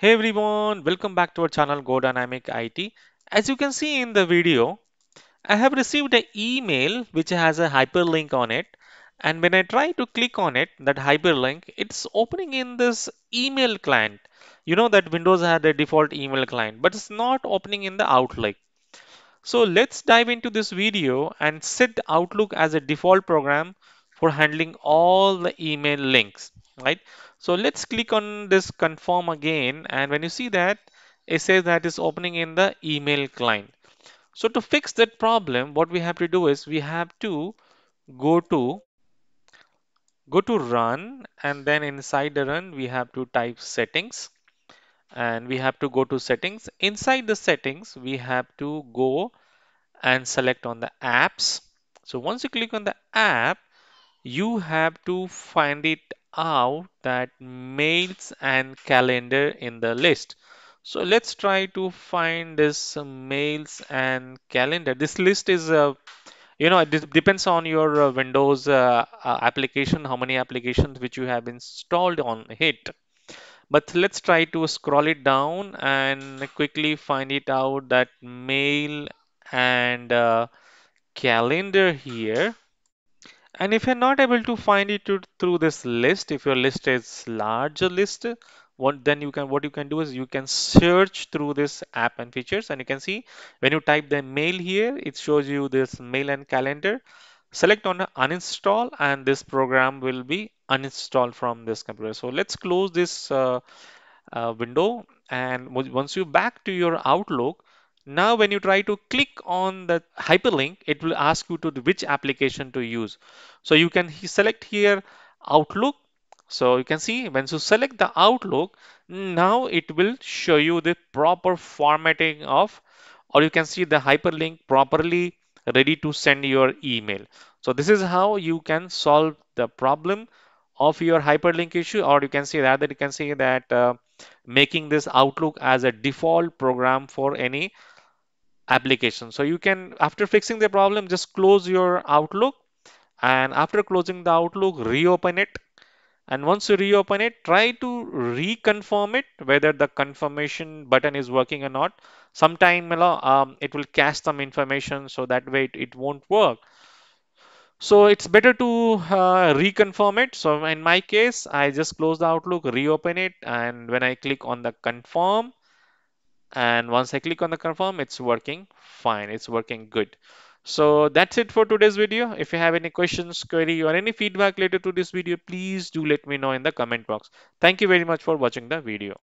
Hey everyone, welcome back to our channel Go Dynamic IT. As you can see in the video, I have received an email which has a hyperlink on it, and when I try to click on it, that hyperlink, it's opening in this email client. You know that Windows had a default email client, but it's not opening in the Outlook. So let's dive into this video and set Outlook as a default program for handling all the email links, right? So let's click on this confirm again, and when you see that, it says that it's opening in the email client. So to fix that problem, what we have to do is we have to go to run, and then inside the run we have to type settings, and we have to go to settings. Inside the settings we have to go and select on the apps. So once you click on the app, you have to find it out that mails and calendar in the list. So let's try to find this mails and calendar. This list is it depends on your Windows application, how many applications which you have installed on it, but let's try to scroll it down and quickly find it out that mail and calendar here. And if you're not able to find it through this list, if your list is larger list, what you can do is you can search through this app and features, and you can see when you type the mail here, it shows you this mail and calendar. Select on uninstall, and this program will be uninstalled from this computer. So let's close this window, and once you back to your Outlook, now when you try to click on the hyperlink, it will ask you to which application to use. So you can select here Outlook. So you can see once you select the Outlook, now it will show you the proper formatting of, or you can see the hyperlink properly ready to send your email. So this is how you can solve the problem of your hyperlink issue, or you can see rather you can see that making this Outlook as a default program for any application. So you can, after fixing the problem, just close your Outlook, and after closing the Outlook, reopen it, and once you reopen it, try to reconfirm it whether the confirmation button is working or not. Sometime it will cache some information, so that way it won't work. So it's better to reconfirm it. So in my case, I just close the Outlook, reopen it, and when I click on the confirm, and once I click on the confirm, it's working fine, it's working good. So that's it for today's video. If you have any questions, query, or any feedback related to this video, please do let me know in the comment box. Thank you very much for watching the video.